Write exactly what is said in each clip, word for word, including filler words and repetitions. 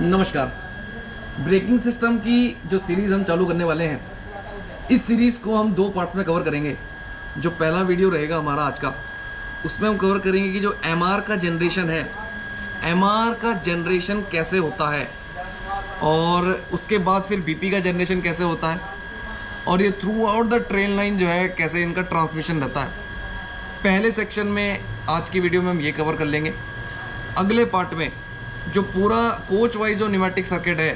नमस्कार। Breaking system की जो सीरीज़ हम चालू करने वाले हैं, इस सीरीज़ को हम दो पार्ट्स में कवर करेंगे। जो पहला वीडियो रहेगा हमारा आज का, उसमें हम कवर करेंगे कि जो एम आर का जनरेशन है, एम आर का जनरेशन कैसे होता है, और उसके बाद फिर बी पी का जनरेशन कैसे होता है, और ये throughout the train line जो है कैसे इनका ट्रांसमिशन रहता है। पहले सेक्शन में आज की वीडियो में हम ये कवर कर लेंगे। अगले पार्ट में जो पूरा कोच वाइज जो न्यूमेटिक सर्किट है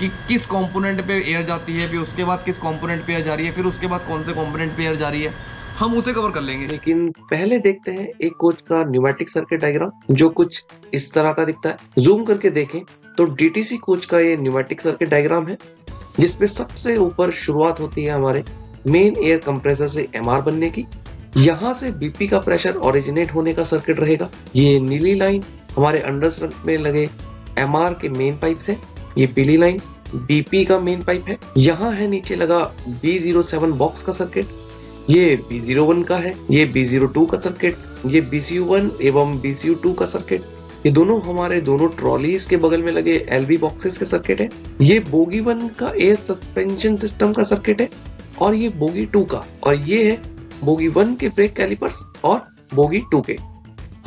कि किस कंपोनेंट पे एयर जाती है, फिर उसके बाद किस कंपोनेंट पे एयर जा रही है, फिर उसके बाद कौन से कंपोनेंट पे एयर जा रही है, हम उसे कवर कर लेंगे। लेकिन पहले देखते हैं एक कोच का न्यूमेटिक सर्किट डायग्राम जो कुछ इस तरह का दिखता है। जूम करके देखें तो डीटीसी कोच का ये न्यूमेटिक सर्किट डायग्राम है, जिसपे सबसे ऊपर शुरुआत होती है हमारे मेन एयर कंप्रेसर से एमआर बनने की। यहाँ से बीपी का प्रेशर ओरिजिनेट होने का सर्किट रहेगा। ये नीली लाइन हमारे अंडरस्ट्रक्ट में लगे एमआर के मेन पाइप से, ये पीली लाइन बीपी का मेन पाइप है। यहाँ है नीचे लगा बी ज़ीरो सेवन बॉक्स का सर्किट, ये बी ज़ीरो वन का है, ये बी ज़ीरो टू का सर्किट, ये बी सी यू वन एवं बी सी यू टू का सर्किट। ये दोनों हमारे दोनों ट्रॉलीज के बगल में लगे एलवी बॉक्सेस के सर्किट है। ये बोगी वन का एयर सस्पेंशन सिस्टम का सर्किट है, और ये बोगी टू का, और ये है बोगी वन के ब्रेक कैलिपर्स और बोगी टू के।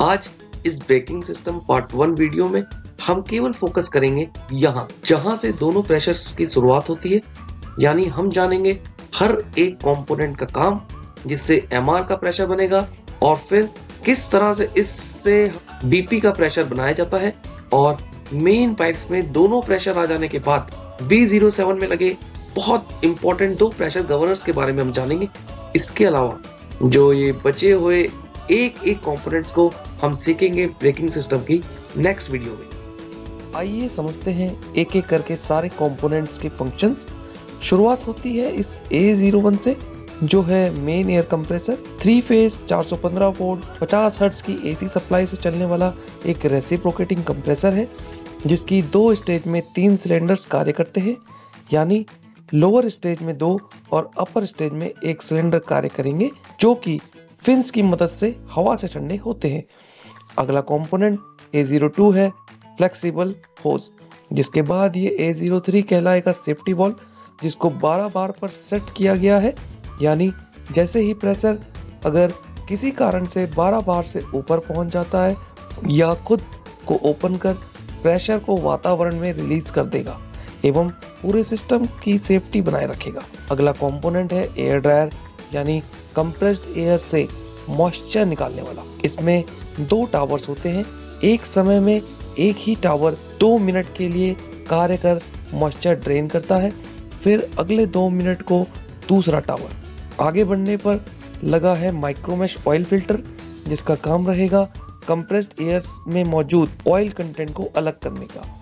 आज इस braking system part one video में हम केवल फोकस करेंगे यहाँ, जहाँ से दोनों प्रेशर्स की शुरुआत होती है, यानी हम जानेंगे हर एक कंपोनेंट का काम, जिससे एमआर का प्रेशर बनेगा, और फिर किस तरह से इससे बीपी का प्रेशर बनाया जाता है, और मेन पाइप्स में दोनों प्रेशर आ जाने के बाद बी ज़ीरो सेवन में लगे बहुत इंपॉर्टेंट दो प्रेशर गवर्नर्स के बारे में हम जानेंगे। इसके अलावा जो ये बचे हुए एक एक कंपोनेंट्स को हम सीखेंगे ब्रेकिंग सिस्टम की नेक्स्ट वीडियो में। आइए समझते हैं एक एक करके सारे कंपोनेंट्स के फंक्शंस। शुरुआत होती है इस ए ज़ीरो वन से, जो है main air compressor, three phase चार सौ पंद्रह वोल्ट पचास हर्ट्ज की एसी सप्लाई से चलने वाला एक रेसिप्रोकेटिंग कंप्रेसर है, जिसकी दो स्टेज में तीन सिलेंडर्स कार्य करते हैं, यानी लोअर स्टेज में दो और अपर स्टेज में एक सिलेंडर कार्य करेंगे, जो कि फिन्स की मदद से हवा से ठंडे होते हैं। अगला कंपोनेंट ए ज़ीरो टू है, फ्लेक्सिबल होज। जिसके बाद ये ए ज़ीरो थ्री कहलाएगा सेफ्टी वाल्व, जिसको बारह बार पर सेट किया गया है, यानी जैसे ही प्रेशर अगर किसी कारण से बारह बार से ऊपर पहुंच जाता है, या खुद को ओपन कर प्रेशर को वातावरण में रिलीज कर देगा एवं पूरे सिस्टम की सेफ्टी बनाए रखेगा। अगला कंपोनेंट है एयर ड्रायर, यानी कंप्रेस्ड एयर से मॉइस्चर निकालने वाला। इसमें दो टावर्स होते हैं, एक समय में एक ही टावर दो मिनट के लिए कार्य कर मॉइस्चर ड्रेन करता है, फिर अगले दो मिनट को दूसरा टावर। आगे बढ़ने पर लगा है माइक्रोमेश ऑयल फिल्टर, जिसका काम रहेगा कंप्रेस्ड एयर में मौजूद ऑयल कंटेंट को अलग करने का।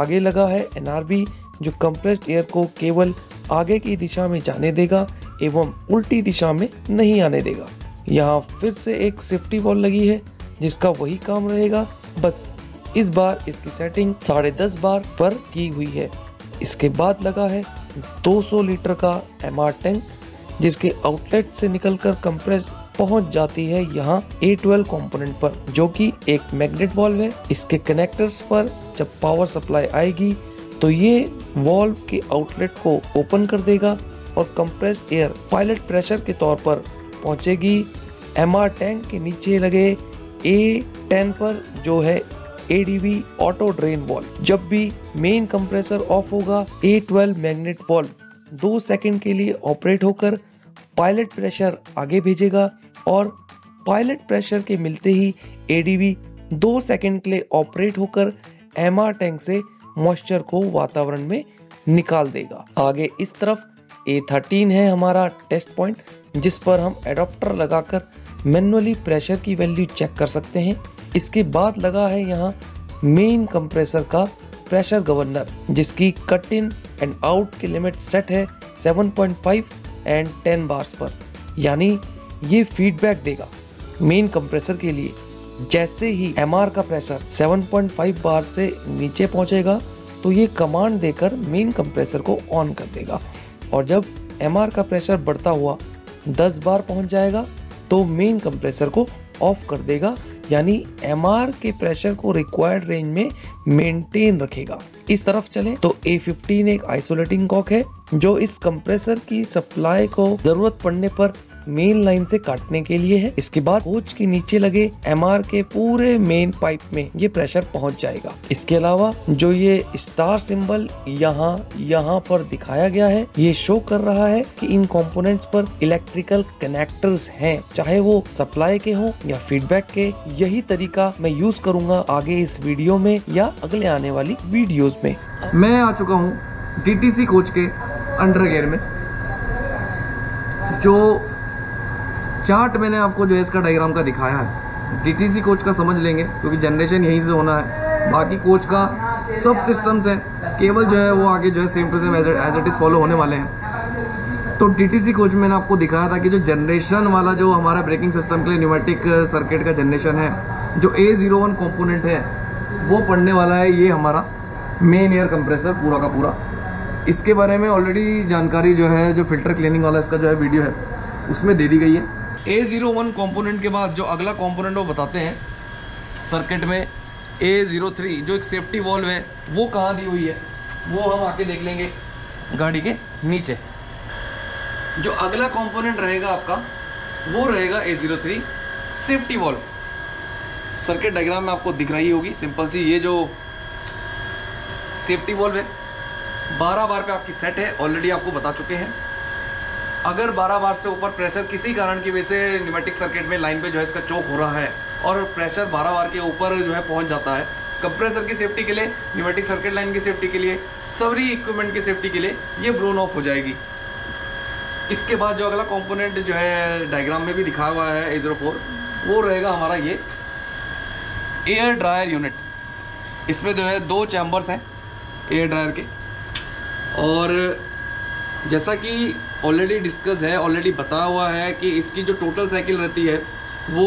आगे लगा है एन आर वी, जो कंप्रेस्ड एयर को केवल आगे की दिशा में जाने देगा एवं उल्टी दिशा में नहीं आने देगा। यहाँ फिर से एक सेफ्टी वाल्व लगी है, जिसका वही काम रहेगा, बस इस बार इसकी सेटिंग साढ़े दस बार पर की हुई है। इसके बाद लगा है दो सौ लीटर का एमआर टैंक, जिसके आउटलेट से निकलकर कंप्रेस पहुंच जाती है यहाँ ए ट्वेल्व कंपोनेंट पर, जो कि एक मैग्नेट वाल्व है। इसके कनेक्टर्स पर जब पावर सप्लाई आएगी तो ये वाल्व के आउटलेट को ओपन कर देगा और कंप्रेस्ड एयर पायलट प्रेशर के तौर पर पहुंचेगी एमआर टैंक के नीचे लगे ए टेन पर, जो है A D V auto drain valve. जब भी मेन कंप्रेसर ऑफ होगा, ए ट्वेल्व मैग्नेट वाल्व दो सेकंड के लिए ऑपरेट होकर पायलट प्रेशर आगे भेजेगा, और पायलट प्रेशर के मिलते ही ए डी वी दो सेकंड के लिए ऑपरेट होकर एमआर टैंक से मॉइस्चर को वातावरण में निकाल देगा। आगे इस तरफ ए थर्टीन है हमारा टेस्ट पॉइंट, जिस पर हम एडाप्टर लगाकर मैनुअली प्रेशर की वैल्यू चेक कर सकते हैं। इसके बाद लगा है यहाँ मेन कंप्रेसर का प्रेशर गवर्नर, जिसकी कट इन एंड आउट की लिमिट सेट है सात पॉइंट पाँच एंड दस बार्स पर, यानी ये फीडबैक देगा मेन कंप्रेसर के लिए। जैसे ही एमआर का प्रेशर सात पॉइंट पाँच बार से नीचे पहुंचेगा तो ये कमांड देकर मेन कंप्रेसर को ऑन कर देगा, और जब एमआर का प्रेशर बढ़ता हुआ दस बार पहुंच जाएगा तो मेन कंप्रेसर को ऑफ कर देगा, यानी एमआर के प्रेशर को रिक्वायर्ड रेंज में मेंटेन रखेगा। इस तरफ चलें तो ए फिफ्टीन एक आइसोलेटिंग कॉक है जो इस कंप्रेसर की सप्लाई को जरूरत पड़ने पर मेन लाइन से काटने के लिए है। इसके बाद कोच के नीचे लगे एमआर के पूरे मेन पाइप में ये प्रेशर पहुंच जाएगा। इसके अलावा जो ये स्टार सिंबल यहाँ यहाँ पर दिखाया गया है ये शो कर रहा है कि इन कंपोनेंट्स पर इलेक्ट्रिकल कनेक्टर्स हैं, चाहे वो सप्लाई के हों या फीडबैक के। यही तरीका मैं यूज करूंगा आगे इस वीडियो में या अगले आने वाली वीडियोज में। मैं आ चुका हूँ डीटीसी कोच के अंडरगियर में। जो चार्ट मैंने आपको जो है इसका डायग्राम का दिखाया है डीटीसी कोच का समझ लेंगे क्योंकि जनरेशन यहीं से होना है। बाकी कोच का सब सिस्टम्स है, केवल जो है वो आगे जो है same to same as it is follow होने वाले हैं। तो डीटीसी कोच में मैंने आपको दिखाया था कि जो जनरेशन वाला जो हमारा ब्रेकिंग सिस्टम के लिए न्यूमेटिक सर्किट का जनरेशन है, जो ए जीरो वन कॉम्पोनेंट है वो पड़ने वाला है। ये हमारा मेन एयर कंप्रेसर पूरा का पूरा, इसके बारे में ऑलरेडी जानकारी जो है जो फिल्टर क्लीनिंग वाला इसका जो है वीडियो है उसमें दे दी गई है। ए ज़ीरो वन कॉम्पोनेंट के बाद जो अगला कॉम्पोनेंट वो बताते हैं सर्किट में ए ज़ीरो थ्री जो एक सेफ्टी वॉल्व है वो कहाँ दी हुई है वो हम आके देख लेंगे गाड़ी के नीचे। जो अगला कॉम्पोनेंट रहेगा आपका वो रहेगा A zero three safety valve. Circuit diagram में आपको दिख रही होगी सिंपल सी, ये जो सेफ्टी वॉल्व है बारह बार पे आपकी सेट है, ऑलरेडी आपको बता चुके हैं। अगर बारह बार से ऊपर प्रेशर किसी कारण की वजह से न्यूमेटिक सर्किट में लाइन पे जो है इसका चोक हो रहा है और प्रेशर बारह बार के ऊपर जो है पहुंच जाता है, कंप्रेसर की सेफ्टी के लिए, न्यूमेटिक सर्किट लाइन की सेफ्टी के लिए, सभी इक्विपमेंट की सेफ्टी के लिए ये ब्रोन ऑफ हो जाएगी। इसके बाद जो अगला कॉम्पोनेंट जो है डायग्राम में भी दिखा हुआ है ए जीरो फोर, वो रहेगा हमारा ये एयर ड्रायर यूनिट। इसमें जो है दो चैम्बर्स हैं एयर ड्रायर के, और जैसा कि ऑलरेडी डिस्कस है, ऑलरेडी बता हुआ है कि इसकी जो टोटल साइकिल रहती है वो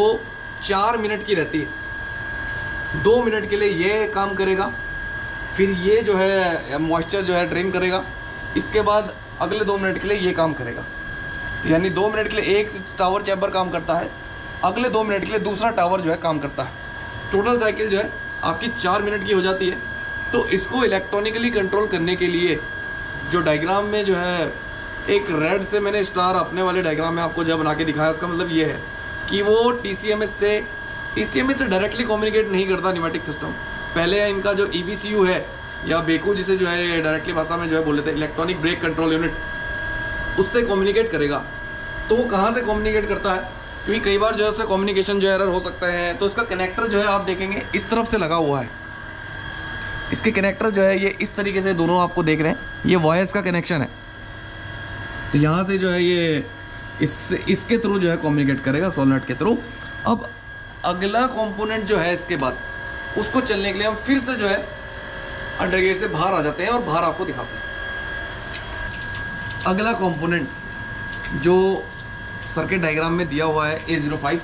चार मिनट की रहती है। दो मिनट के लिए ये काम करेगा, फिर ये जो है मॉइस्चर जो है ड्रेन करेगा, इसके बाद अगले दो मिनट के लिए ये काम करेगा। यानी दो मिनट के लिए एक टावर चैम्बर काम करता है, अगले दो मिनट के लिए दूसरा टावर जो है काम करता है। टोटल साइकिल जो है आपकी चार मिनट की हो जाती है। तो इसको इलेक्ट्रॉनिकली कंट्रोल करने के लिए जो डायग्राम में जो है एक रेड से मैंने स्टार अपने वाले डायग्राम में आपको जब बना के दिखाया, इसका मतलब ये है कि वो टीसीएमएस से टीसीएमएस से डायरेक्टली कम्युनिकेट नहीं करता न्यूमेटिक सिस्टम। पहले इनका जो ईबीसीयू है या बेकू जिसे जो है डायरेक्टली भाषा में जो है बोले थे इलेक्ट्रॉनिक ब्रेक कंट्रोल यूनिट, उससे कम्युनिकेट करेगा। तो वो कहाँ से कम्युनिकेट करता है, क्योंकि कई बार जो है उससे कम्युनिकेशन जो एरर हो सकता है। तो इसका कनेक्टर जो है आप देखेंगे इस तरफ से लगा हुआ है, इसके कनेक्टर जो है ये इस तरीके से दोनों आपको देख रहे हैं, ये वायर्स का कनेक्शन है। तो यहाँ से जो है ये इस इसके थ्रू जो है कम्युनिकेट करेगा सोलनेट के थ्रू। अब अगला कंपोनेंट जो है इसके बाद उसको चलने के लिए हम फिर से जो है अंडरगेट से बाहर आ जाते हैं और बाहर आपको दिखाते हैं। अगला कंपोनेंट जो सर्किट डायग्राम में दिया हुआ है ए जीरो फाइव,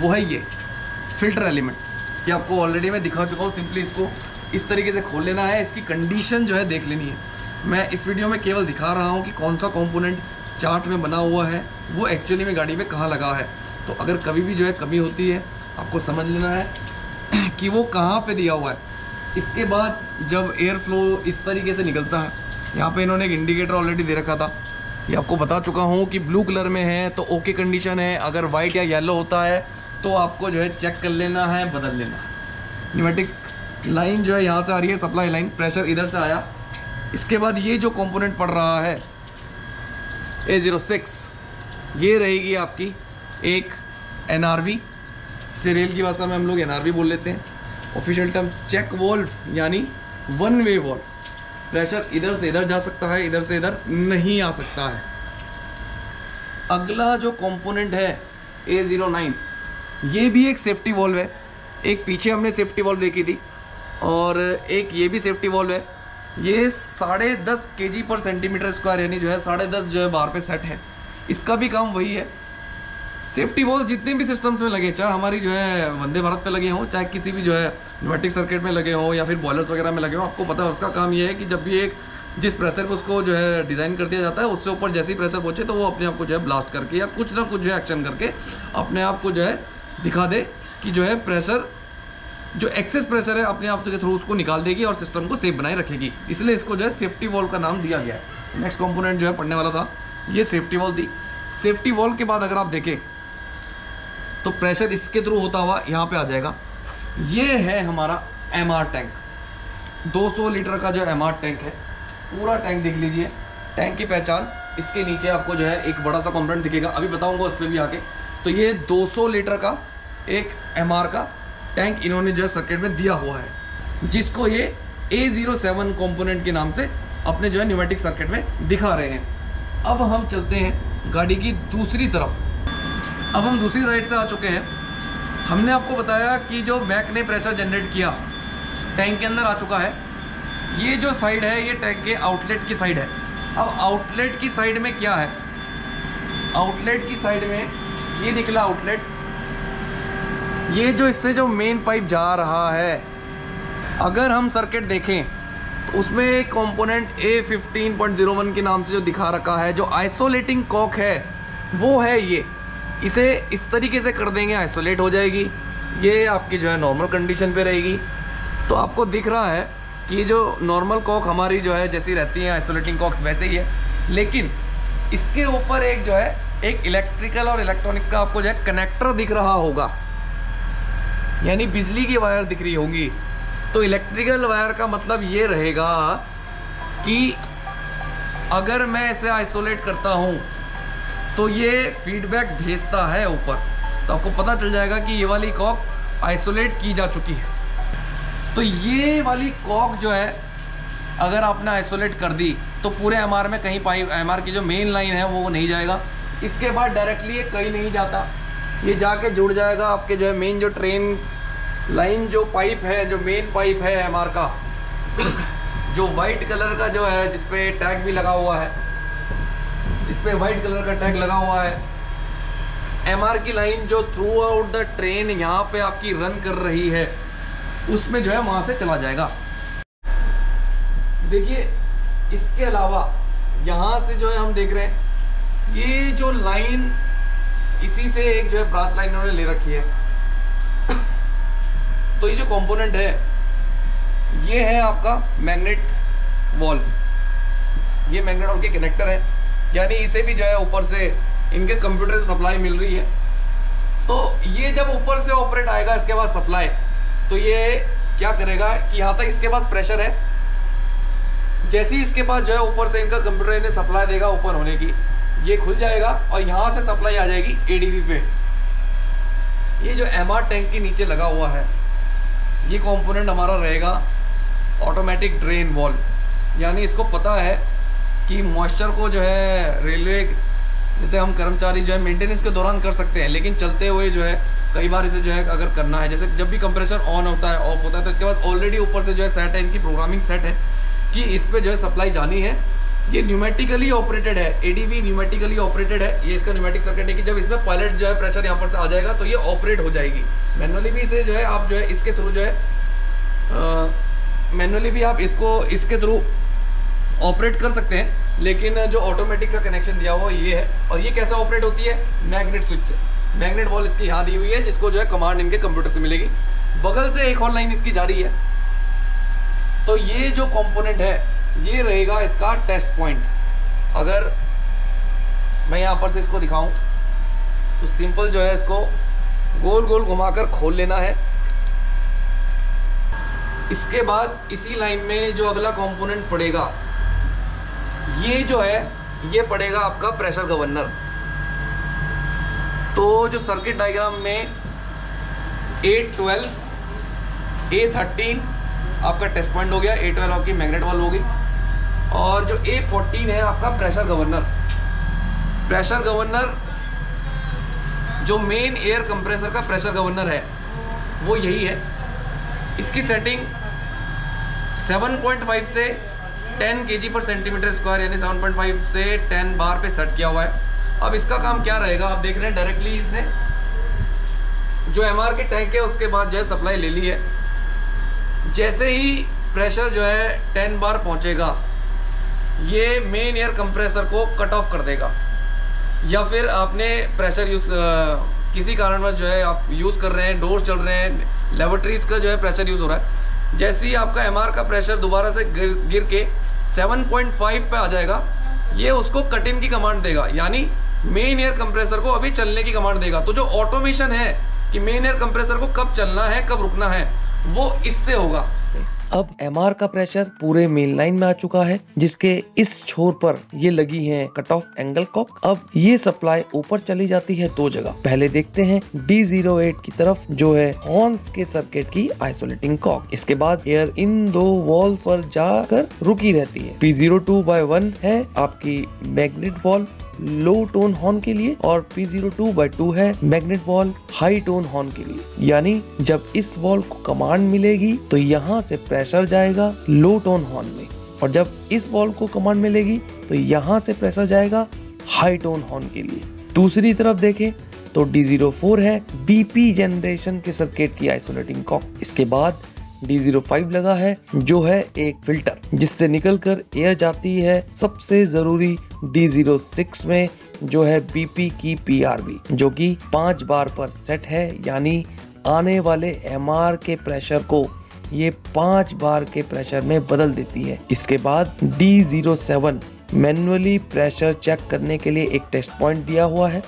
वो है ये फिल्टर एलिमेंट। ये आपको ऑलरेडी मैं दिखा चुका हूँ। सिंपली इसको इस तरीके से खोल लेना है, इसकी कंडीशन जो है देख लेनी है। मैं इस वीडियो में केवल दिखा रहा हूँ कि कौन सा कंपोनेंट चार्ट में बना हुआ है, वो एक्चुअली में गाड़ी में कहाँ लगा है। तो अगर कभी भी जो है कमी होती है आपको समझ लेना है कि वो कहाँ पे दिया हुआ है। इसके बाद जब एयर फ्लो इस तरीके से निकलता है, यहाँ पे इन्होंने एक इंडिकेटर ऑलरेडी दे रखा था, ये आपको बता चुका हूँ कि ब्लू कलर में है तो ओके कंडीशन है, अगर वाइट या येलो होता है तो आपको जो है चेक कर लेना है, बदल लेना है। न्यूमेटिक लाइन जो है यहाँ से आ रही है, सप्लाई लाइन, प्रेशर इधर से आया। इसके बाद ये जो कंपोनेंट पड़ रहा है ए जीरो सिक्स, ये रहेगी आपकी एक एनआरवी, जिसे रेल की भाषा में हम लोग एनआरवी बोल लेते हैं, ऑफिशियल टर्म चेक वॉल्व, यानी वन वे वॉल्व। प्रेशर इधर से इधर जा सकता है, इधर से इधर नहीं आ सकता है। अगला जो कंपोनेंट है ए जीरो नाइन, ये भी एक सेफ्टी वॉल्व है। एक पीछे हमने सेफ्टी वॉल्व देखी थी और एक ये भी सेफ्टी वॉल्व है। ये साढ़े दस के जी पर सेंटीमीटर स्क्वायर यानी जो है साढ़े दस जो है बार पे सेट है। इसका भी काम वही है। सेफ्टी वॉल्व जितने भी सिस्टम्स में लगे, चाहे हमारी जो है वंदे भारत पे लगे हों, चाहे किसी भी जो है न्यूमेटिक सर्किट में लगे हों या फिर बॉयलर्स वगैरह में लगे हों, आपको पता है उसका काम ये है कि जब भी एक जिस प्रेशर को उसको जो है डिज़ाइन कर दिया जाता है, उससे ऊपर जैसे ही प्रेशर पहुँचे तो वो अपने आप को जो है ब्लास्ट करके या कुछ ना कुछ जो है एक्शन करके अपने आप को जो है दिखा दे कि जो है प्रेशर, जो एक्सेस प्रेशर है अपने आप के थ्रू उसको निकाल देगी और सिस्टम को सेफ बनाए रखेगी, इसलिए इसको जो है सेफ्टी वॉल का नाम दिया गया है। नेक्स्ट कंपोनेंट जो है पढ़ने वाला था ये सेफ्टी वॉल थी। सेफ्टी वॉल के बाद अगर आप देखें तो प्रेशर इसके थ्रू होता हुआ यहाँ पे आ जाएगा। ये है हमारा एम आर टैंक, दो सौ लीटर का जो एम आर टैंक है, पूरा टैंक देख लीजिए। टैंक की पहचान इसके नीचे आपको जो है एक बड़ा सा कंपोनेंट दिखेगा, अभी बताऊंगा उस पर भी आके। तो ये दो सौ लीटर का एक एम आर का टैंक इन्होंने जो है सर्किट में दिया हुआ है, जिसको ये ए ज़ीरो सेवन कंपोनेंट के नाम से अपने जो है न्यूमेटिक सर्किट में दिखा रहे हैं। अब हम चलते हैं गाड़ी की दूसरी तरफ। अब हम दूसरी साइड से आ चुके हैं। हमने आपको बताया कि जो बैक ने प्रेशर जनरेट किया टैंक के अंदर आ चुका है। ये जो साइड है ये टैंक के आउटलेट की साइड है। अब आउटलेट की साइड में क्या है? आउटलेट की साइड में ये निकला आउटलेट, ये जो इससे जो मेन पाइप जा रहा है। अगर हम सर्किट देखें तो उसमें एक component A fifteen point zero one के नाम से जो दिखा रखा है, जो आइसोलेटिंग कॉक है वो है ये। इसे इस तरीके से कर देंगे आइसोलेट हो जाएगी, ये आपकी जो है नॉर्मल कंडीशन पे रहेगी। तो आपको दिख रहा है कि जो नॉर्मल कॉक हमारी जो है जैसी रहती है आइसोलेटिंग कॉक्स वैसे ही है, लेकिन इसके ऊपर एक जो है एक इलेक्ट्रिकल और इलेक्ट्रॉनिक्स का आपको जो है कनेक्टर दिख रहा होगा, यानी बिजली की वायर दिख रही होंगी। तो इलेक्ट्रिकल वायर का मतलब ये रहेगा कि अगर मैं इसे आइसोलेट करता हूँ तो ये फीडबैक भेजता है ऊपर, तो आपको पता चल जाएगा कि ये वाली कॉक आइसोलेट की जा चुकी है। तो ये वाली कॉक जो है अगर आपने आइसोलेट कर दी तो पूरे एम आर में कहीं पाइप, एम आर की जो मेन लाइन है वो नहीं जाएगा। इसके बाद डायरेक्टली ये कहीं नहीं जाता, ये जाके जुड़ जाएगा आपके जो है मेन जो ट्रेन लाइन जो पाइप है, जो मेन पाइप है एम आर का, जो वाइट कलर का जो है जिसपे टैग भी लगा हुआ है, जिसपे वाइट कलर का टैग लगा हुआ है। एम आर की लाइन जो थ्रू आउट द ट्रेन यहाँ पे आपकी रन कर रही है उसमें जो है वहाँ से चला जाएगा। देखिए इसके अलावा यहाँ से जो है हम देख रहे हैं ये जो लाइन, इसी से एक जो है ब्रांच लाइन इन्होंने ले रखी है। तो ये जो कंपोनेंट है ये है आपका मैग्नेट वॉल्व, ये मैग्नेट वॉल्व के कनेक्टर है, यानी इसे भी जो है ऊपर से इनके कंप्यूटर से सप्लाई मिल रही है। तो ये जब ऊपर से ऑपरेट आएगा इसके बाद सप्लाई, तो ये क्या करेगा कि यहाँ तक इसके पास प्रेशर है, जैसे ही इसके पास जो है ऊपर से इनका कंप्यूटर इन्हें सप्लाई देगा ऊपर होने की, ये खुल जाएगा और यहाँ से सप्लाई आ जाएगी एडीवी पे। ये जो एमआर टैंक के नीचे लगा हुआ है ये कंपोनेंट हमारा रहेगा ऑटोमेटिक ड्रेन वॉल्व, यानी इसको पता है कि मॉइस्चर को जो है रेलवे जैसे हम कर्मचारी जो है मेंटेनेंस के दौरान कर सकते हैं, लेकिन चलते हुए जो है कई बार इसे जो है अगर करना है, जैसे जब भी कंप्रेसर ऑन होता है ऑफ होता है तो इसके बाद ऑलरेडी ऊपर से जो है सेट है, इनकी प्रोग्रामिंग सेट है कि इस पर जो है सप्लाई जानी है। ये न्यूमेटिकली ऑपरेटेड है, एडीवी न्यूमेटिकली ऑपरेटेड है, ये इसका न्यूमेटिक सर्किट है कि जब इसमें पायलट जो है प्रेशर यहाँ पर से आ जाएगा तो ये ऑपरेट हो जाएगी। मैनुअली भी इसे जो है आप जो है इसके थ्रू जो है मैनुअली भी आप इसको इसके थ्रू ऑपरेट कर सकते हैं, लेकिन जो ऑटोमेटिक का कनेक्शन दिया हुआ ये है। और ये कैसे ऑपरेट होती है? मैग्नेट स्विच से। मैग्नेट वॉल इसकी यहाँ दी हुई है जिसको जो है कमांड इनके कंप्यूटर से मिलेगी। बगल से एक और लाइन इसकी जारी है। तो ये जो कॉम्पोनेंट है ये रहेगा इसका टेस्ट पॉइंट। अगर मैं यहाँ पर से इसको दिखाऊं तो सिंपल जो है इसको गोल गोल घुमाकर खोल लेना है। इसके बाद इसी लाइन में जो अगला कंपोनेंट पड़ेगा ये जो है ये पड़ेगा आपका प्रेशर गवर्नर। तो जो सर्किट डायग्राम में ए ट्वेल्व ए थर्टीन आपका टेस्ट पॉइंट हो गया, ए ट्वेल्व आपकी मैग्नेट वॉल्व होगी और जो ए फोर्टीन है आपका प्रेशर गवर्नर। प्रेशर गवर्नर जो मेन एयर कंप्रेसर का प्रेशर गवर्नर है वो यही है। इसकी सेटिंग सात पॉइंट पाँच से दस केजी पर सेंटीमीटर स्क्वायर यानी सात पॉइंट पाँच से दस बार पे सेट किया हुआ है। अब इसका काम क्या रहेगा? आप देख रहे हैं डायरेक्टली इसने जो एमआर के टैंक है उसके बाद जो है सप्लाई ले ली है। जैसे ही प्रेशर जो है दस बार पहुंचेगा ये मेन एयर कंप्रेसर को कट ऑफ कर देगा, या फिर आपने प्रेशर यूज किसी कारणवश जो है आप यूज़ कर रहे हैं, डोर्स चल रहे हैं, लेबोरेटरीज़ का जो है प्रेशर यूज़ हो रहा है। जैसे ही आपका एमआर का प्रेशर दोबारा से गिर गिर के सात पॉइंट फाइव पे आ जाएगा, ये उसको कट इन की कमांड देगा, यानी मेन एयर कंप्रेसर को अभी चलने की कमांड देगा। तो जो ऑटोमेशन है कि मेन एयर कंप्रेसर को कब चलना है कब रुकना है, वो इससे होगा। अब एमआर का प्रेशर पूरे मेन लाइन में आ चुका है, जिसके इस छोर पर ये लगी है कट ऑफ एंगल कॉक। अब ये सप्लाई ऊपर चली जाती है दो जगह। पहले देखते हैं डी ज़ीरो एट की तरफ जो है हॉर्न्स के सर्किट की आइसोलेटिंग कॉक। इसके बाद एयर इन दो वॉल्स पर जाकर रुकी रहती है। P zero two by one है आपकी magnet valve low tone horn के लिए, और P zero two by two है magnet valve high tone horn के लिए। यानी जब इस वॉल को कमांड मिलेगी तो यहाँ से प्रेशर जाएगा लो टोन हॉर्न में, और जब इस वॉल को कमांड मिलेगी तो यहाँ से प्रेशर जाएगा हाई टोन हॉर्न के लिए। दूसरी तरफ देखें तो डी ज़ीरो फोर है बीपी जनरेशन के सर्किट की आइसोलेटिंग कॉक। इसके बाद डी ज़ीरो फाइव लगा है जो है एक फिल्टर, जिससे निकलकर एयर जाती है सबसे जरूरी डी ज़ीरो सिक्स में जो है बीपी की पीआरवी, जो कि पांच बार पर सेट है। यानी आने वाले एमआर के प्रेशर को ये पांच बार के प्रेशर में बदल देती है। इसके बाद D zero seven manually pressure check करने के लिए एक टेस्ट पॉइंट दिया हुआ है,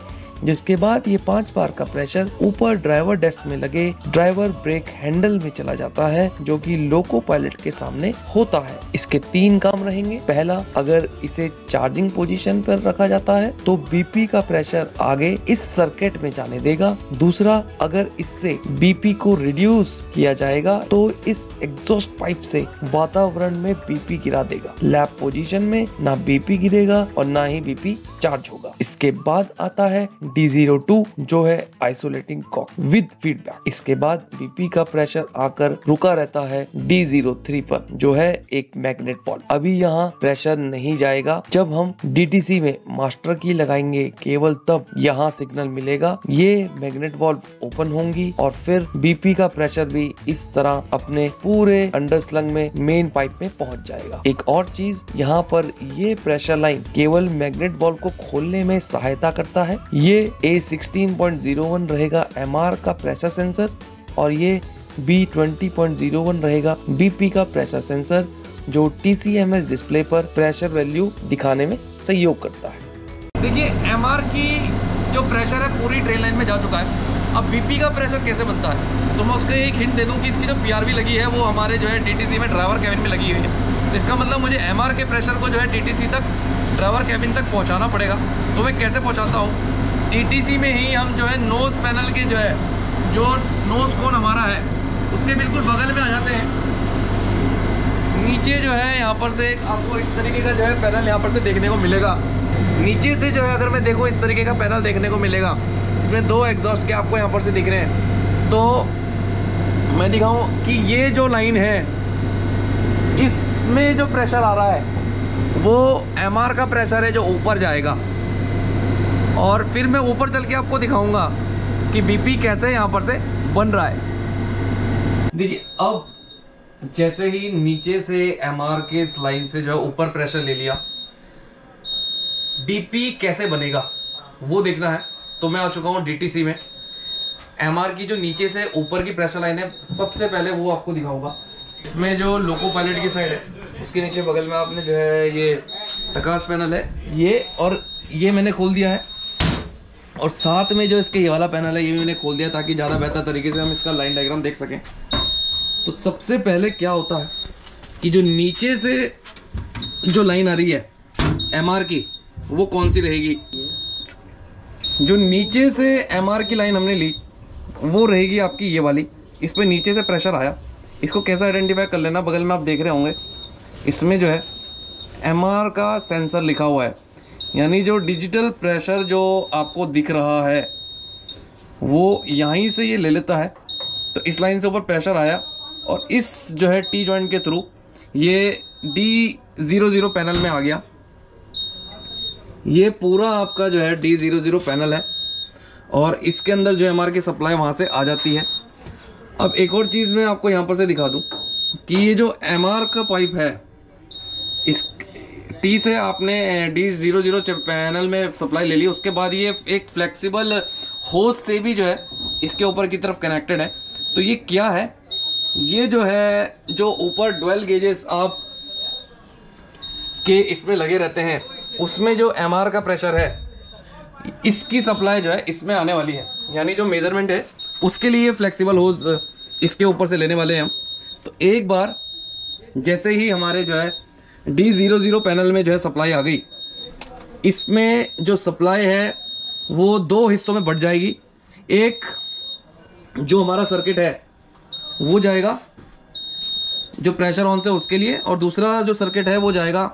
जिसके बाद ये पांच बार का प्रेशर ऊपर ड्राइवर डेस्क में लगे ड्राइवर ब्रेक हैंडल में चला जाता है, जो कि लोको पायलट के सामने होता है। इसके तीन काम रहेंगे। पहला, अगर इसे चार्जिंग पोजीशन पर रखा जाता है तो बीपी का प्रेशर आगे इस सर्किट में जाने देगा। दूसरा, अगर इससे बीपी को रिड्यूस किया जाएगा तो इस एग्जॉस्ट पाइप से वातावरण में बीपी गिरा देगा। लैब पोजीशन में ना बीपी गिरेगा और ना ही बीपी चार्ज होगा। इसके बाद आता है डी ज़ीरो टू जो है आइसोलेटिंग कॉक विद फीडबैक। इसके बाद बीपी का प्रेशर आकर रुका रहता है डी ज़ीरो थ्री पर जो है एक मैग्नेट वॉल। अभी यहाँ प्रेशर नहीं जाएगा। जब हम डीटीसी में मास्टर की लगाएंगे केवल तब यहाँ सिग्नल मिलेगा। ये मैग्नेट वॉल ओपन होंगी और फिर बीपी का प्रेशर भी इस तरह अपने पूरे अंडर स्लंग में मेन पाइप में पहुँच जाएगा। एक और चीज यहाँ पर, ये प्रेशर लाइन केवल मैग्नेट वॉल को खोलने में सहायता करता है। ये A sixteen point zero one रहेगा एमआर का प्रेशर सेंसर, और ये B twenty point zero one रहेगा बीपी का प्रेशर सेंसर, जो टीसीएमएस डिस्प्ले पर प्रेशर वैल्यू दिखाने में सहयोग करता है। देखिए, एमआर की जो प्रेशर है पूरी ट्रेन लाइन में जा चुका है। अब बीपी का प्रेशर कैसे बनता है तो मैं उसको एक हिंट दे दूं कि इसकी जो पीआरवी लगी है वो हमारे जो है डीटीसी में ड्राइवर कैबिन में लगी हुई है। इसका मतलब मुझे एमआर के प्रेशर को जो है डीटीसी तक, ड्राइवर कैबिन तक पहुंचाना पड़ेगा। तो मैं कैसे पहुंचाता हूँ? डीटीसी में ही हम जो है नोज़ पैनल के जो है जो नोज़ कोन हमारा है उसके बिल्कुल बगल में आ जाते हैं। नीचे जो है यहाँ पर से आपको इस तरीके का जो है पैनल यहाँ पर से देखने को मिलेगा। नीचे से जो है अगर मैं देखूँ इस तरीके का पैनल देखने को मिलेगा। इसमें दो एग्जॉस्ट के आपको यहाँ पर से दिख रहे हैं। तो मैं दिखाऊँ कि ये जो लाइन है इसमें जो प्रेशर आ रहा है वो एम आर का प्रेशर है जो ऊपर जाएगा, और फिर मैं ऊपर चल के आपको दिखाऊंगा कि बीपी कैसे यहाँ पर से बन रहा है। देखिए, अब जैसे ही नीचे से एमआर के इस लाइन से जो है ऊपर प्रेशर ले लिया, बीपी कैसे बनेगा वो देखना है। तो मैं आ चुका हूँ डीटीसी में। एमआर की जो नीचे से ऊपर की प्रेशर लाइन है सबसे पहले वो आपको दिखाऊंगा। इसमें जो लोको पायलट की साइड है उसके नीचे बगल में आपने जो है ये प्रकाश पैनल है, ये और ये मैंने खोल दिया है, और साथ में जो इसके ये वाला पैनल है ये भी मैंने खोल दिया ताकि ज़्यादा बेहतर तरीके से हम इसका लाइन डायग्राम देख सकें। तो सबसे पहले क्या होता है कि जो नीचे से जो लाइन आ रही है एमआर की वो कौन सी रहेगी? जो नीचे से एमआर की लाइन हमने ली वो रहेगी आपकी ये वाली। इस पर नीचे से प्रेशर आया, इसको कैसे आइडेंटिफाई कर लेना? बगल में आप देख रहे होंगे इसमें जो है एमआर का सेंसर लिखा हुआ है, यानी जो डिजिटल प्रेशर जो आपको दिख रहा है वो यहीं से ये ले लेता है। तो इस लाइन से ऊपर प्रेशर आया और इस जो है टी जॉइंट के थ्रू ये डी ज़ीरो ज़ीरो पैनल में आ गया। ये पूरा आपका जो है डी ज़ीरो ज़ीरो पैनल है और इसके अंदर जो है एमआर की सप्लाई वहाँ से आ जाती है। अब एक और चीज़ मैं आपको यहाँ पर से दिखा दूँ कि ये जो एमआर का पाइप है, इस टी से आपने डी ज़ीरो ज़ीरो पैनल में सप्लाई ले ली, उसके बाद ये एक फ्लेक्सिबल होस्ट से भी जो है इसके ऊपर की तरफ कनेक्टेड है। तो ये क्या है, ये जो है जो ऊपर ट्वेल्व गेजेस आप के इसमें लगे रहते हैं उसमें जो एम आर का प्रेशर है इसकी सप्लाई जो है इसमें आने वाली है, यानी जो मेजरमेंट है उसके लिए फ्लेक्सिबल होज इसके ऊपर से लेने वाले हैं हम। तो एक बार जैसे ही हमारे जो है डी ज़ीरो ज़ीरो पैनल में जो है सप्लाई आ गई, इसमें जो सप्लाई है वो दो हिस्सों में बढ़ जाएगी। एक जो हमारा सर्किट है वो जाएगा जो प्रेशर ऑन से उसके लिए, और दूसरा जो सर्किट है वो जाएगा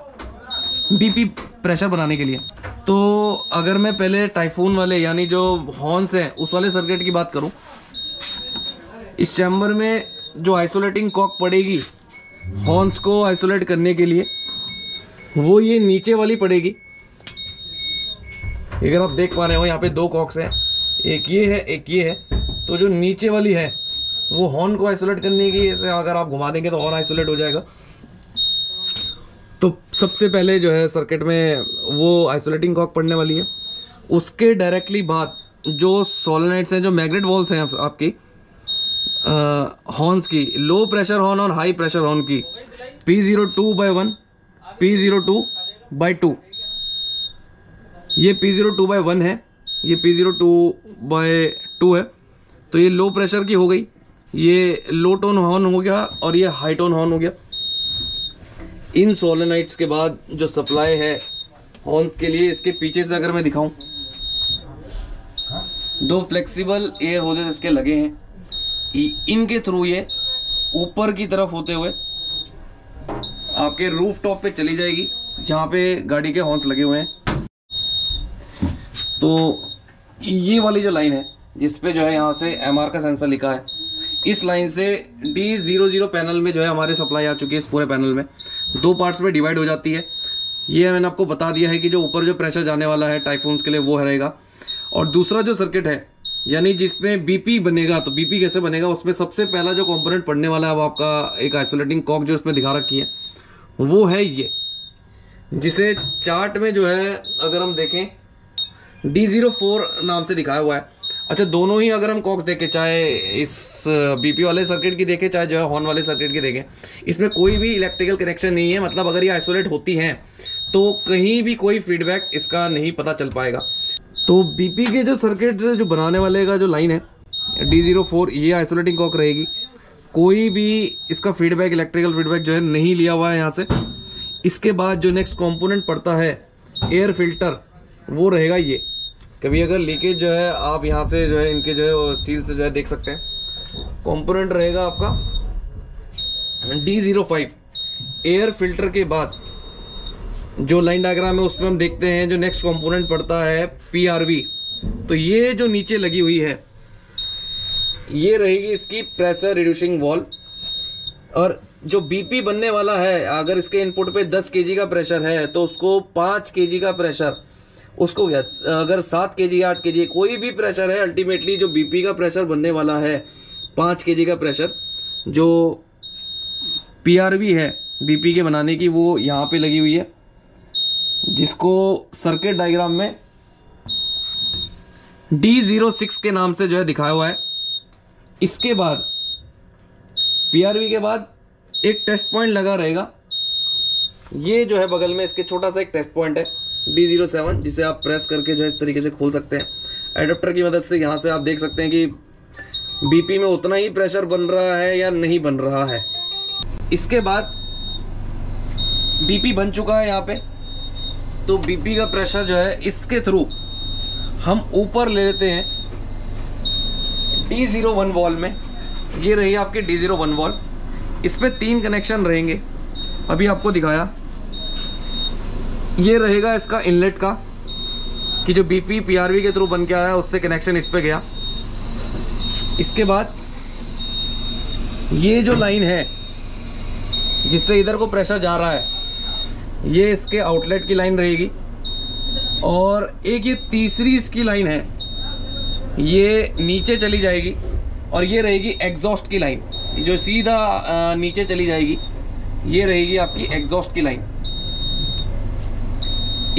बीपी प्रेशर बनाने के लिए। तो अगर मैं पहले टाइफून वाले यानी जो हॉर्न्स हैं उस वाले सर्किट की बात करूं, इस चैम्बर में जो आइसोलेटिंग कॉक पड़ेगी हॉर्न्स को आइसोलेट करने के लिए वो ये नीचे वाली पड़ेगी। अगर आप देख पा रहे हो यहाँ पे दो कॉक्स हैं, एक ये है एक ये है। तो जो नीचे वाली है वो हॉर्न को आइसोलेट करने की, ऐसे अगर आप घुमा देंगे तो हॉर्न आइसोलेट हो जाएगा। तो सबसे पहले जो है सर्किट में वो आइसोलेटिंग कॉक पड़ने वाली है, उसके डायरेक्टली बाद जो सोलोनेट्स हैं जो मैग्नेट वॉल्स हैं आप, आपकी हॉर्न्स की लो प्रेशर हॉर्न और हाई प्रेशर हॉर्न की P zero two by one P zero two by two ये P zero two by one है, ये P zero two by two है। तो ये लो प्रेशर की हो गई, ये लो टोन हॉर्न हो गया और ये हाई टोन हॉर्न हो गया। इन सोलेनाइट्स के बाद जो सप्लाई है हॉर्न्स के लिए, इसके पीछे से अगर मैं दिखाऊं, दो फ्लेक्सिबल एयर होजेस इसके लगे हैं। इनके थ्रू ये ऊपर की तरफ होते हुए आपके रूफ टॉप पे चली जाएगी जहाँ पे गाड़ी के हॉर्न्स लगे हुए हैं। तो ये वाली जो लाइन है जिसपे जो है यहाँ से एम आर का सेंसर लिखा है, इस लाइन से डी जीरो जीरो पैनल में जो है हमारे सप्लाई आ चुकी है। इस पूरे पैनल में दो पार्ट्स में डिवाइड हो जाती है। ये मैंने आपको बता दिया है कि जो ऊपर जो प्रेशर जाने वाला है टाइफून्स के लिए वो रहेगा, और दूसरा जो सर्किट है यानी जिसमें बीपी बनेगा, तो बीपी कैसे बनेगा, उसमें सबसे पहला जो कंपोनेंट पड़ने वाला है अब आपका एक आइसोलेटिंग कॉक जो इसमें दिखा रखी है वो है ये, जिसे चार्ट में जो है अगर हम देखें डी जीरो फोर नाम से दिखाया हुआ है। अच्छा, दोनों ही अगर हम कॉक्स देखें, चाहे इस बीपी वाले सर्किट की देखें चाहे जो है हॉर्न वाले सर्किट की देखें, इसमें कोई भी इलेक्ट्रिकल कनेक्शन नहीं है। मतलब अगर ये आइसोलेट होती हैं तो कहीं भी कोई फीडबैक इसका नहीं पता चल पाएगा। तो बीपी के जो सर्किट जो बनाने वाले का जो लाइन है डी जीरो फोर, ये आइसोलेटिंग कॉक रहेगी। कोई भी इसका फीडबैक इलेक्ट्रिकल फीडबैक जो है नहीं लिया हुआ है यहाँ से। इसके बाद जो नेक्स्ट कॉम्पोनेंट पड़ता है एयर फिल्टर, वो रहेगा ये। कभी अगर लीकेज जो है आप यहाँ से जो है इनके जो है सील से जो है देख सकते हैं। कंपोनेंट रहेगा आपका D zero five. Air filter के बाद जो लाइन डायग्राम है उसमें हम देखते हैं जो नेक्स्ट कंपोनेंट पड़ता है पी आर वी। तो ये जो नीचे लगी हुई है ये रहेगी इसकी प्रेशर रिड्यूसिंग वॉल्व, और जो बीपी बनने वाला है अगर इसके इनपुट पे दस केजी का प्रेशर है तो उसको पाँच केजी का प्रेशर उसको क्या, अगर सात के जी आठ के जी कोई भी प्रेशर है, अल्टीमेटली जो बीपी का प्रेशर बनने वाला है पाँच के जी का प्रेशर जो पीआरवी है बीपी के बनाने की वो यहाँ पे लगी हुई है, जिसको सर्किट डायग्राम में डी जीरो सिक्स के नाम से जो है दिखाया हुआ है। इसके बाद पीआरवी के बाद एक टेस्ट पॉइंट लगा रहेगा, ये जो है बगल में इसके छोटा सा एक टेस्ट पॉइंट है डी ज़ीरो सेवन, जिसे आप प्रेस करके जो है इस तरीके से खोल सकते हैं। एडाप्टर की मदद से यहाँ से आप देख सकते हैं कि बीपी में उतना ही प्रेशर बन रहा है या नहीं बन रहा है। इसके बाद बीपी बन चुका है यहाँ पे, तो बीपी का प्रेशर जो है इसके थ्रू हम ऊपर ले लेते हैं डी ज़ीरो वन वाल्व में। ये रही आपके डी ज़ीरो वन वाल्व, इस पर तीन कनेक्शन रहेंगे, अभी आपको दिखाया। ये रहेगा इसका इनलेट का कि जो बीपी पीआरवी के थ्रू बन के आया उससे कनेक्शन इस पे गया। इसके बाद ये जो लाइन है जिससे इधर को प्रेशर जा रहा है ये इसके आउटलेट की लाइन रहेगी, और एक ये तीसरी इसकी लाइन है ये नीचे चली जाएगी, और ये रहेगी एग्जॉस्ट की लाइन जो सीधा नीचे चली जाएगी। ये रहेगी आपकी एग्जॉस्ट की लाइन।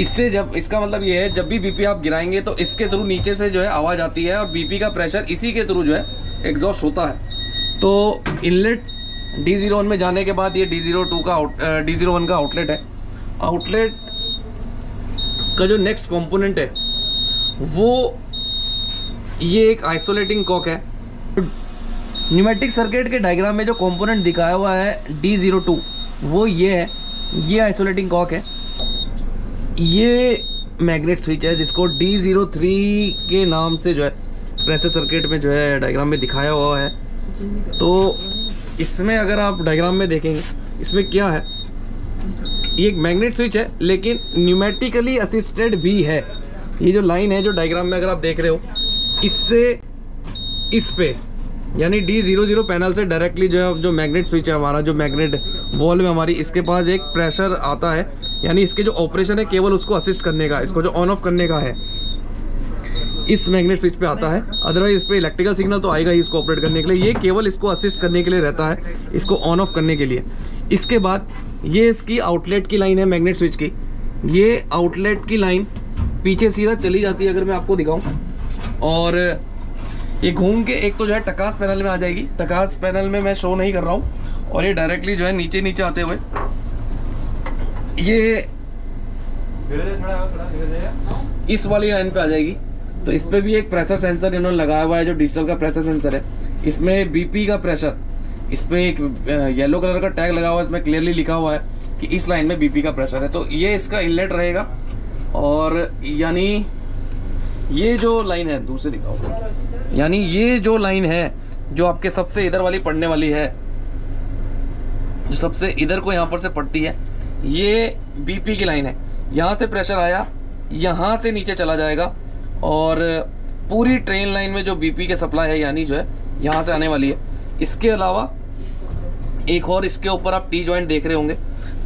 इससे जब इसका मतलब ये है जब भी बीपी आप गिराएंगे तो इसके थ्रू नीचे से जो है आवाज़ आती है और बीपी का प्रेशर इसी के थ्रू जो है एग्जॉस्ट होता है। तो इनलेट डी जीरो वन में जाने के बाद ये डी जीरो टू का डी जीरो वन का आउटलेट है। आउटलेट का जो नेक्स्ट कंपोनेंट है वो ये एक आइसोलेटिंग कॉक है। न्यूमेटिक सर्किट के डायग्राम में जो कंपोनेंट दिखाया हुआ है डी जीरो टू वो ये है, ये आइसोलेटिंग कॉक है। ये मैग्नेट स्विच है जिसको डी जीरो थ्री के नाम से जो है प्रेशर सर्किट में जो है डायग्राम में दिखाया हुआ है। तो इसमें अगर आप डायग्राम में देखेंगे इसमें क्या है, ये एक मैग्नेट स्विच है लेकिन न्यूमेटिकली असिस्टेड भी है। ये जो लाइन है जो डायग्राम में अगर आप देख रहे हो इससे इस पे यानी डी जीरो जीरो पैनल से डायरेक्टली जो है जो मैग्नेट स्विच है हमारा जो मैग्नेट वॉल में हमारी इसके पास एक प्रेशर आता है यानी इसके जो ऑपरेशन है केवल उसको असिस्ट करने का, इसको जो ऑन ऑफ करने का है इस मैग्नेट स्विच पे आता है। अदरवाइज इस पे इलेक्ट्रिकल सिग्नल तो आएगा ही इसको ऑपरेट करने के लिए, ये केवल इसको असिस्ट करने के लिए रहता है, इसको ऑन ऑफ करने के लिए। इसके बाद ये इसकी आउटलेट की लाइन है मैग्नेट स्विच की। ये आउटलेट की लाइन पीछे सीधा चली जाती है अगर मैं आपको दिखाऊं, और ये घूम के एक तो जो है टकास पैनल में आ जाएगी। टकास पैनल में मैं शो नहीं कर रहा हूँ। और ये डायरेक्टली जो है नीचे नीचे आते हुए ये इस वाली लाइन पे आ जाएगी। तो इस पे भी एक प्रेशर सेंसर इन्होंने लगाया हुआ है जो डिजिटल का प्रेशर सेंसर है। इसमें बीपी का प्रेशर, इस पे एक येलो कलर का टैग लगा हुआ है, इसमें क्लियरली लिखा हुआ है कि इस लाइन में बीपी का प्रेशर है। तो ये इसका इनलेट रहेगा। और यानी ये जो लाइन है, दूसरे दिखाओ, यानी ये जो लाइन है जो आपके सबसे इधर वाली पड़ने वाली है, जो सबसे इधर को यहाँ पर से पड़ती है, ये बीपी की लाइन है। यहाँ से प्रेशर आया, यहाँ से नीचे चला जाएगा और पूरी ट्रेन लाइन में जो बीपी के सप्लाई है यानी जो है यहाँ से आने वाली है। इसके अलावा एक और इसके ऊपर आप टी जॉइंट देख रहे होंगे,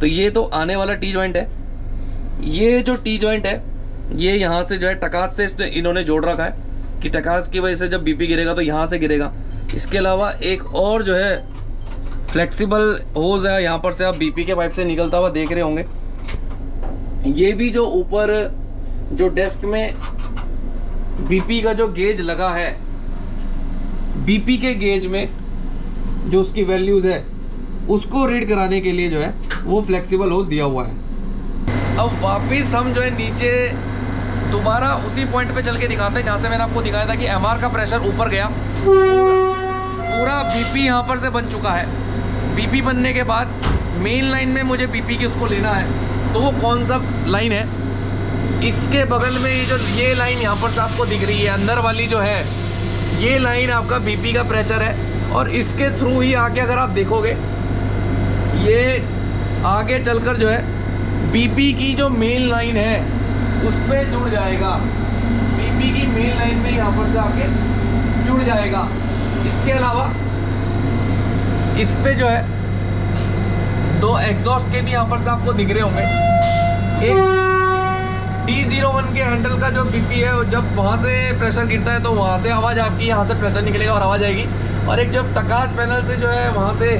तो ये तो आने वाला टी जॉइंट है। ये जो टी जॉइंट है ये यहाँ से जो है टकास से इन्होंने जोड़ रखा है कि टकास की वजह से जब बीपी गिरेगा तो यहाँ से गिरेगा। इसके अलावा एक और जो है फ्लेक्सिबल होज है, यहाँ पर से आप बीपी के पाइप से निकलता हुआ देख रहे होंगे। ये भी जो ऊपर जो डेस्क में बीपी का जो गेज लगा है, बीपी के गेज में जो उसकी वैल्यूज है उसको रीड कराने के लिए जो है वो फ्लेक्सिबल होज दिया हुआ है। अब वापस हम जो है नीचे दोबारा उसी पॉइंट पे चल के दिखाते हैं जहाँ से मैंने आपको दिखाया था कि एमआर का प्रेशर ऊपर गया, पूरा बीपी यहाँ पर से बन चुका है। बीपी बनने के बाद मेन लाइन में मुझे बीपी की उसको लेना है, तो वो कौन सा लाइन है, इसके बगल में ये जो ये लाइन यहाँ पर से आपको दिख रही है अंदर वाली जो है, ये लाइन आपका बीपी का प्रेशर है। और इसके थ्रू ही आके अगर आप देखोगे ये आगे चलकर जो है बीपी की जो मेन लाइन है उस पर जुड़ जाएगा, बीपी की मेन लाइन में यहाँ पर से आके जुड़ जाएगा। इसके अलावा इस पर जो है दो एग्जॉस्ट के भी यहाँ पर से आपको दिख रहे होंगे। एक डी जीरो वन के हैंडल का जो बीपी है जब वहाँ से प्रेशर गिरता है तो वहाँ से आवाज़ आपकी यहाँ से प्रेशर निकलेगा और आवाज़ आएगी। और एक जब टकास पैनल से जो है वहाँ से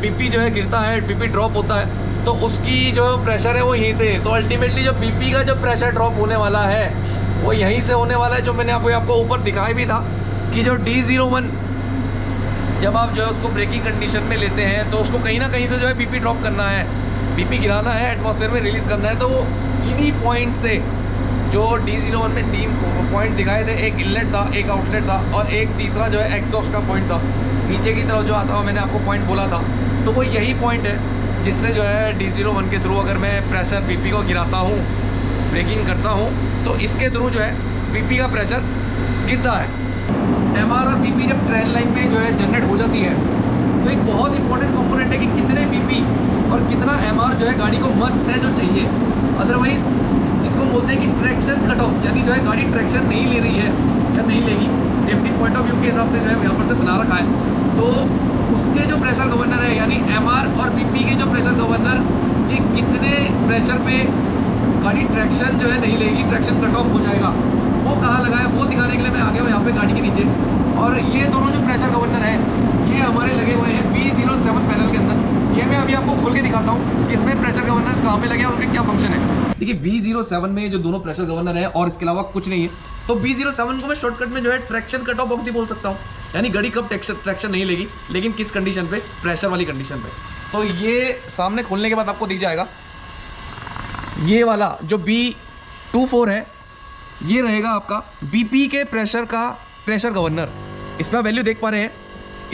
बीपी जो है गिरता है, बीपी ड्रॉप होता है, तो उसकी जो प्रेशर है वो यहीं से, तो अल्टीमेटली जो बीपी का जो प्रेशर ड्रॉप होने वाला है वो यहीं से होने वाला है। जो मैंने आपको आपको ऊपर दिखाया भी था कि जो डी जीरो वन जब आप जो है उसको ब्रेकिंग कंडीशन में लेते हैं तो उसको कहीं ना कहीं से जो है बीपी ड्रॉप करना है, बीपी गिराना है, एटमॉस्फेयर में रिलीज़ करना है। तो वो इन्हीं पॉइंट से जो डी जीरो वन में तीन पॉइंट दिखाए थे, एक इनलेट था, एक आउटलेट था और एक तीसरा जो है एग्जॉस्ट का पॉइंट था, नीचे की तरफ जो आता हुआ मैंने आपको पॉइंट बोला था। तो वो यही पॉइंट है जिससे जो है डी जीरो वन के थ्रू अगर मैं प्रेशर बीपी को गिराता हूँ, ब्रेकिंग करता हूँ, तो इसके थ्रू जो है बीपी का प्रेशर गिरता है। एम आर और बीपी जब ट्रेन लाइन में जो है जनरेट हो जाती है तो एक बहुत इंपॉर्टेंट कंपोनेंट है कि कितने बीपी और कितना एम आर जो है गाड़ी को मस्ट है जो चाहिए। अदरवाइज इसको बोलते हैं कि ट्रैक्शन कट ऑफ, यानी जो है गाड़ी ट्रैक्शन नहीं ले रही है या नहीं लेगी, सेफ्टी पॉइंट ऑफ व्यू के हिसाब से जो है यहाँ पर से बना रखा है। तो उसके जो प्रेशर गवर्नर है यानी एमआर और बीपी के जो प्रेशर गवर्नर, ये कितने प्रेशर पे गाड़ी ट्रैक्शन जो है नहीं लेगी, ट्रैक्शन कट ऑफ हो जाएगा, वो कहाँ लगा है वो दिखाने के लिए मैं आ गया हूँ यहाँ पर गाड़ी के नीचे। और ये दोनों जो प्रेशर गवर्नर है ये हमारे लगे हुए हैं बी जीरो सेवन पैनल के अंदर। ये मैं अभी आपको खोल के दिखाता हूँ कि इसमें प्रेशर गवर्नर्स कहाँ पे लगे और उनके क्या फंक्शन है। देखिए बी ज़ीरो सेवन में जो दोनों प्रेशर गवर्नर हैं और इसके अलावा कुछ नहीं है। तो बी ज़ीरो सेवन को मैं शॉर्टकट में जो है ट्रैक्शन कट ऑफ बॉक्स ही बोल सकता हूँ, यानी गाड़ी कब ट्रैक्शन नहीं लेगी, लेकिन किस कंडीशन पे, प्रेशर वाली कंडीशन पे। तो ये सामने खोलने के बाद आपको दिख जाएगा, ये वाला जो बी चौबीस है ये रहेगा आपका बीपी के प्रेशर का प्रेशर गवर्नर। इसमें आप वैल्यू देख पा रहे हैं,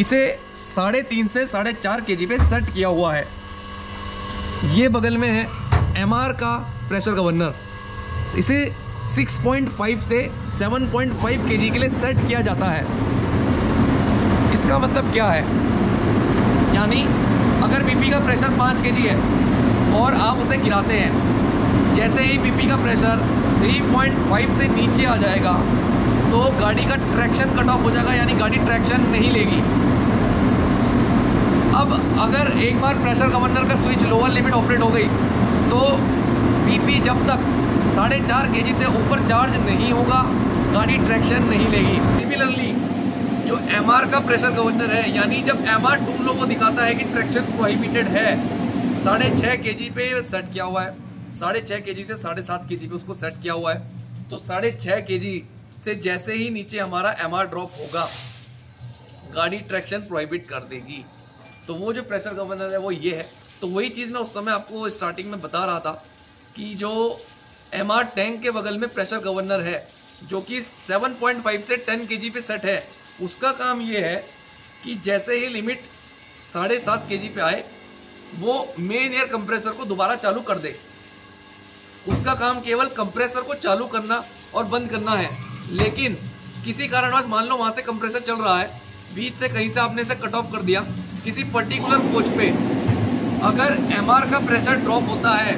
इसे साढ़े तीन से साढ़े चार के जी पे सेट किया हुआ है। ये बगल में है एमआर का प्रेशर गवर्नर, इसे सिक्स पॉइंट फाइव से seven point five K G के लिए सेट किया जाता है। इसका मतलब क्या है, यानी अगर बीपी का प्रेशर पाँच के जी है और आप उसे गिराते हैं, जैसे ही बीपी का प्रेशर थ्री पॉइंट फाइव से नीचे आ जाएगा तो गाड़ी का ट्रैक्शन कट ऑफ हो जाएगा, यानी गाड़ी ट्रैक्शन नहीं लेगी। अब अगर एक बार प्रेशर गवर्नर का स्विच लोअर लिमिट ऑपरेट हो गई तो बीपी जब तक साढ़े चार के जी से ऊपर चार्ज नहीं होगा गाड़ी ट्रैक्शन नहीं लेगी। सिमिलरली जो एमआर का प्रेशर गवर्नर है, यानी जब एमआर टू लो को दिखाता है कि ट्रैक्शन प्रोहिबिटेड है, साढ़े छः के जी पे सेट किया हुआ है, साढ़े छः के जी से साढ़े सात के जी पे उसको सेट किया हुआ है। तो साढ़े छः के जी से जैसे ही नीचे हमारा एमआर ड्रॉप होगा गाड़ी ट्रैक्शन प्रोहिबिट कर देगी। तो वो जो प्रेशर गवर्नर है वो ये है। तो वही चीज़ मैं उस समय आपको स्टार्टिंग में बता रहा था कि जो एमआर टैंक के बगल में प्रेशर गवर्नर है जो कि सेवन पॉइंट फाइव से टेन केजी पे सेट है, उसका काम ये है कि जैसे ही लिमिट साढ़े सात केजी पे आए वो मेन एयर कंप्रेसर को दोबारा चालू कर दे। उसका काम केवल कंप्रेसर को चालू करना और बंद करना है, लेकिन किसी कारणवश मान लो वहाँ से कंप्रेसर चल रहा है, बीच से कहीं से आपने इसे कट ऑफ कर दिया किसी पर्टिकुलर कोच पे, अगर एमआर का प्रेशर ड्रॉप होता है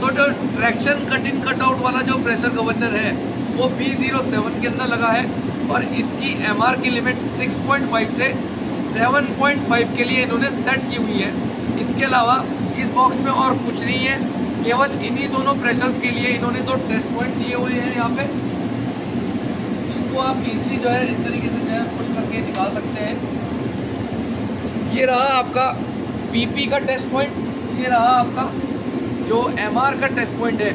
तो जो traction cut in cut out वाला जो प्रेशर गवर्नर है वो बी ज़ीरो सेवन के अंदर लगा है और इसकी एमआर की लिमिट सिक्स पॉइंट फाइव से सेवन पॉइंट फाइव के लिए इन्होंने सेट की हुई है। इसके अलावा इस बॉक्स में और कुछ नहीं है, केवल इन्हीं दोनों प्रेशर्स के लिए इन्होंने तो टेस्ट पॉइंट दिए हुए हैं यहाँ पे, को आप इजली जो है इस तरीके से जो है पुश करके निकाल सकते हैं। ये रहा आपका बीपी का टेस्ट पॉइंट, ये रहा आपका जो एमआर का टेस्ट पॉइंट है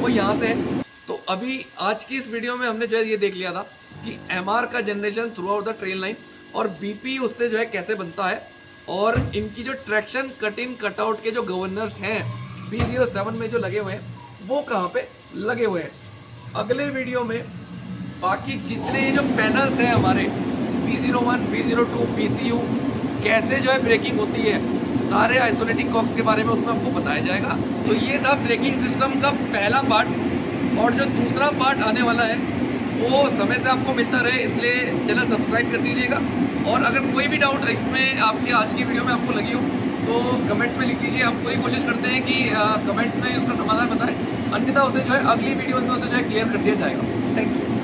वो यहाँ से है। तो अभी आज की इस वीडियो में हमने जो है ये देख लिया था कि एमआर का generation throughout the train line और बीपी उससे जो है कैसे बनता है, और इनकी जो traction cut in cut out के जो गवर्नर्स हैं बी ज़ीरो सेवन में जो लगे हुए हैं वो कहाँ पे लगे हुए हैं। अगले वीडियो में बाकी जितने जो पैनल्स हैं हमारे B zero one, B zero two, P C U कैसे जो है ब्रेकिंग होती है, सारे आइसोलेटिंग कॉक्स के बारे में उसमें आपको बताया जाएगा। तो ये था ब्रेकिंग सिस्टम का पहला पार्ट, और जो दूसरा पार्ट आने वाला है वो समय से आपको मिलता रहे इसलिए चैनल सब्सक्राइब कर दीजिएगा। और अगर कोई भी डाउट इसमें आपके आज की वीडियो में आपको लगी हो तो कमेंट्स में लिख दीजिए, हम पूरी कोशिश करते हैं कि कमेंट्स में उसका समाधान बताएं, अन्यथा उसे जो है अगली वीडियोज़ में उसे जो है क्लियर कर दिया जाएगा। Thank you.